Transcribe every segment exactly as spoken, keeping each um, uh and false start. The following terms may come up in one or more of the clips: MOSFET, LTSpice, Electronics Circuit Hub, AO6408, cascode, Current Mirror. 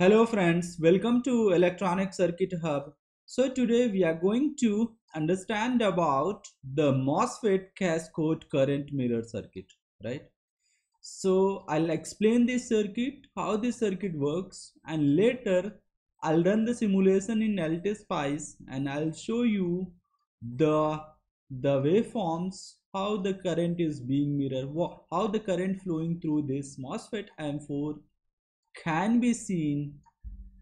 Hello friends, welcome to Electronic Circuit Hub. So today we are going to understand about the MOSFET cascode current mirror circuit, right? So I'll explain this circuit, how this circuit works, and later I'll run the simulation in LTSpice and I'll show you the the waveforms, how the current is being mirrored, how the current flowing through this MOSFET M four can be seen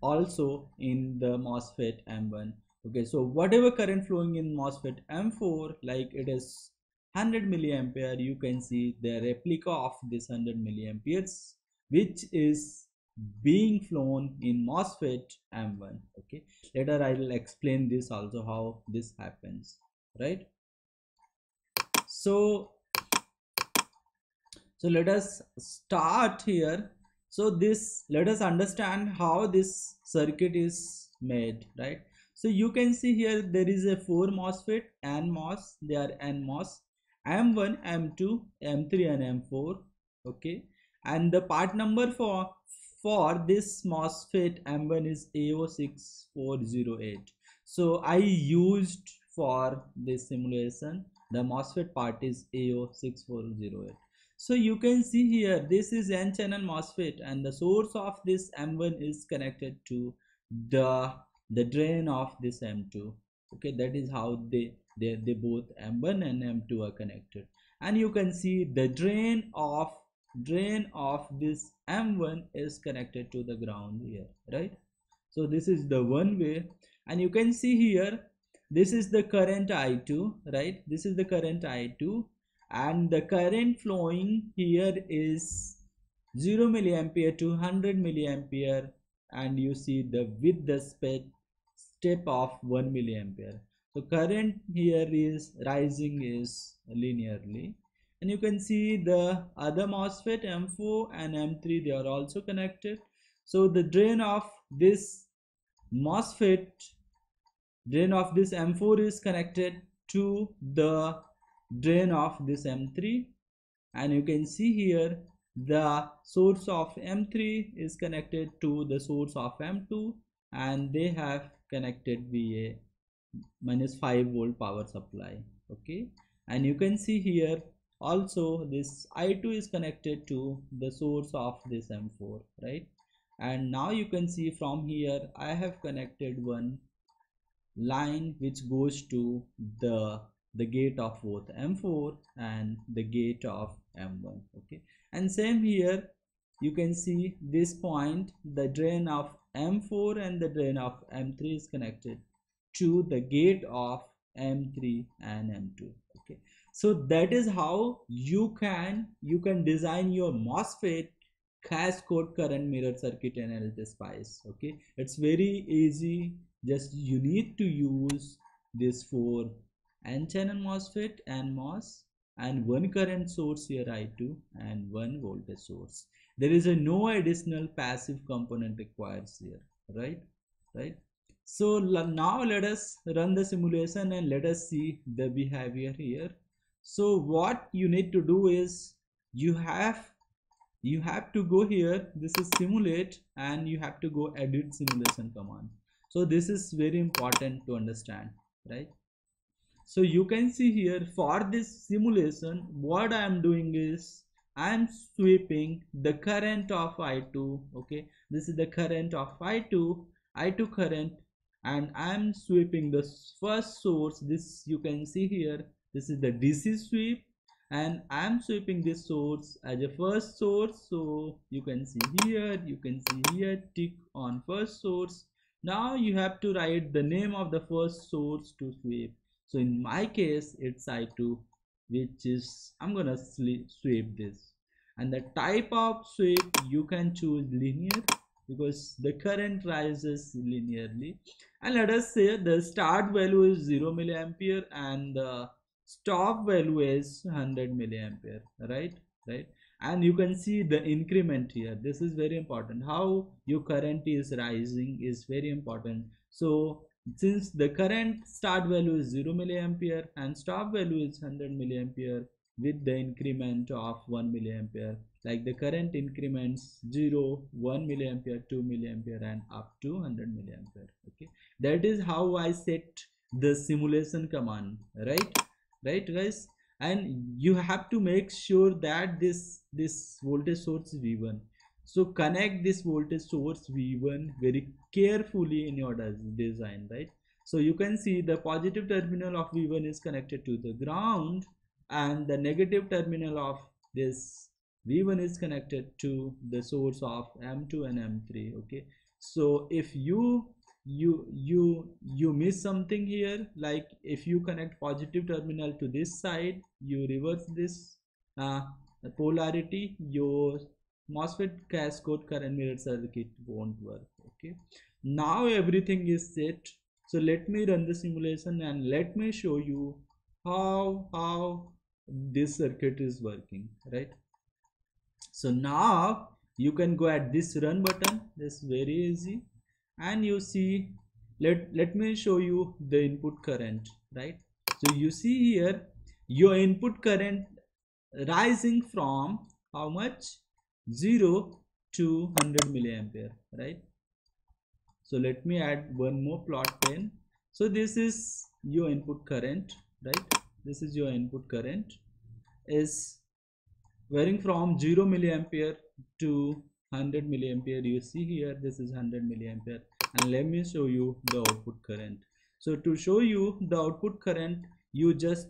also in the MOSFET M one. Okay, so whatever current flowing in MOSFET M four, like it is one hundred milliampere, you can see the replica of this one hundred milliamperes which is being flown in MOSFET M one. Okay, later I will explain this also, how this happens, right? So so let us start here. So this, let us understand how this circuit is made, right? So you can see here there is a four MOSFET, N MOS, they are N MOS, M one, M two, M three and M four, okay? And the part number for, for this MOSFET M one is A O six four zero eight. So I used for this simulation, the MOSFET part is A O six four zero eight. So you can see here this is N channel MOSFET and the source of this M one is connected to the the drain of this M two. Okay, that is how they they, they both M one and M two are connected, and you can see the drain of drain of this M one is connected to the ground here, right? So this is the one way, and you can see here this is the current I two, right? This is the current I two, and the current flowing here is zero milliampere to one hundred milliampere, and you see the with the step of one milliampere. So current here is rising is linearly, and you can see the other MOSFET M four and M three, they are also connected. So the drain of this MOSFET drain of this M four is connected to the drain of this M three, and you can see here the source of M three is connected to the source of M two, and they have connected V A minus five volt power supply. Okay, and you can see here also this I two is connected to the source of this M four, right? And now you can see from here I have connected one line which goes to the the gate of both M four and the gate of M one. Okay, and same here you can see this point, the drain of M four and the drain of M three is connected to the gate of M three and M two. Okay, so that is how you can you can design your MOSFET cascode current mirror circuit in LTSpice. Okay, it's very easy, just you need to use this for N channel MOSFET, N MOS, and one current source here I two and one voltage source. There is a no additional passive component required here, right? Right. So now let us run the simulation and let us see the behavior here. So what you need to do is you have you have to go here. This is simulate, and you have to go edit simulation command. So this is very important to understand, right? So you can see here for this simulation what I am doing is I am sweeping the current of I two. Okay, this is the current of I two I two current, and I am sweeping the first source. This you can see here, this is the D C sweep, and I am sweeping this source as a first source. So you can see here, you can see here, tick on first source. Now you have to write the name of the first source to sweep. So in my case it's I two, which is I'm gonna sweep this, and the type of sweep you can choose linear because the current rises linearly, and let us say the start value is zero milliampere and the stop value is one hundred milliampere, right? Right, and you can see the increment here. This is very important, how your current is rising is very important. So since the current start value is zero milliampere and stop value is one hundred milliampere with the increment of one milliampere, like the current increments zero, one milliampere, two milliampere and up to one hundred milliampere. Okay, that is how I set the simulation command, right right guys. And you have to make sure that this this voltage source V one, so connect this voltage source V one very carefully in your design, right? So you can see the positive terminal of V one is connected to the ground and the negative terminal of this V one is connected to the source of M two and M three. Okay, so if you you you you miss something here, like if you connect positive terminal to this side, you reverse this uh, polarity, your MOSFET cascode current mirror circuit won't work. Okay, now everything is set, so let me run the simulation and let me show you how how this circuit is working, right? So now you can go at this run button, this very easy, and you see, let let me show you the input current, right? So you see here your input current rising from how much, zero to one hundred milliampere, right? So let me add one more plot pane. So this is your input current, right? This is your input current is varying from zero milliampere to one hundred milliampere. You see here, this is one hundred milliampere, and let me show you the output current. So to show you the output current, you just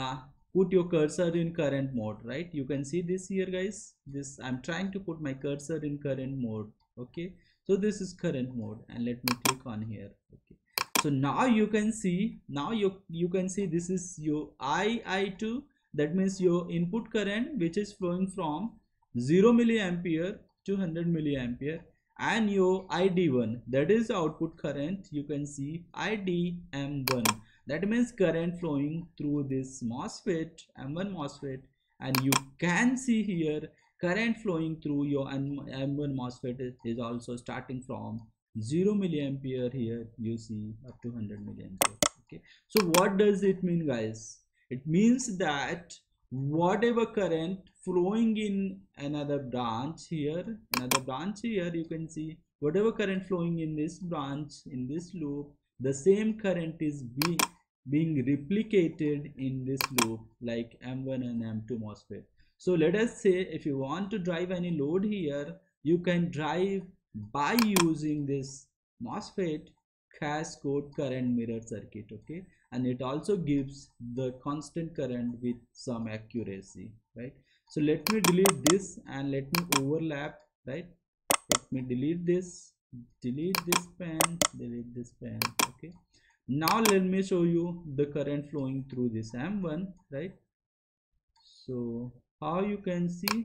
uh, put your cursor in current mode, right? You can see this here guys, this I'm trying to put my cursor in current mode. Okay, so this is current mode, and let me click on here. Okay, so now you can see, now you you can see this is your I I two, that means your input current which is flowing from zero milliampere two hundred milliampere, and your I D one, that is output current. You can see I D M one, that means current flowing through this MOSFET M one MOSFET, and you can see here current flowing through your M one MOSFET is, is also starting from zero milliampere here, you see, up to one hundred milliampere. Okay, so what does it mean guys? It means that whatever current flowing in another branch here, another branch here, you can see whatever current flowing in this branch, in this loop, the same current is be, being replicated in this loop, like M one and M two MOSFET. So let us say if you want to drive any load here, you can drive by using this MOSFET cascode current mirror circuit. Okay, and it also gives the constant current with some accuracy, right? So let me delete this and let me overlap, right? Let me delete this, delete this pen, delete this pen. Okay, now let me show you the current flowing through this M one, right? So how you can see,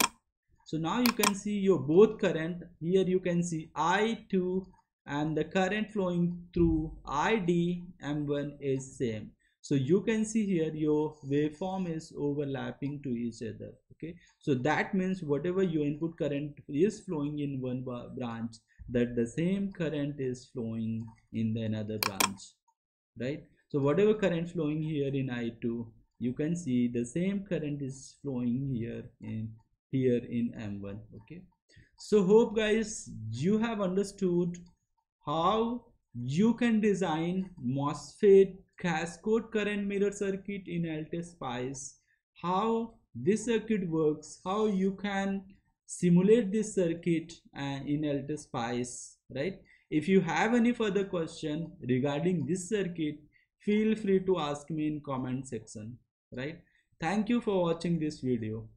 so now you can see your both current here, you can see I two and the current flowing through I D M one is same. So you can see here your waveform is overlapping to each other. Okay, so that means whatever your input current is flowing in one branch, that the same current is flowing in the another branch, right? So whatever current flowing here in I two, you can see the same current is flowing here in here in M one. Okay, so hope guys you have understood how you can design MOSFET cascode current mirror circuit in LTSpice, how this circuit works, how you can simulate this circuit uh, in LTSpice, right? If you have any further question regarding this circuit, feel free to ask me in comment section, right? Thank you for watching this video.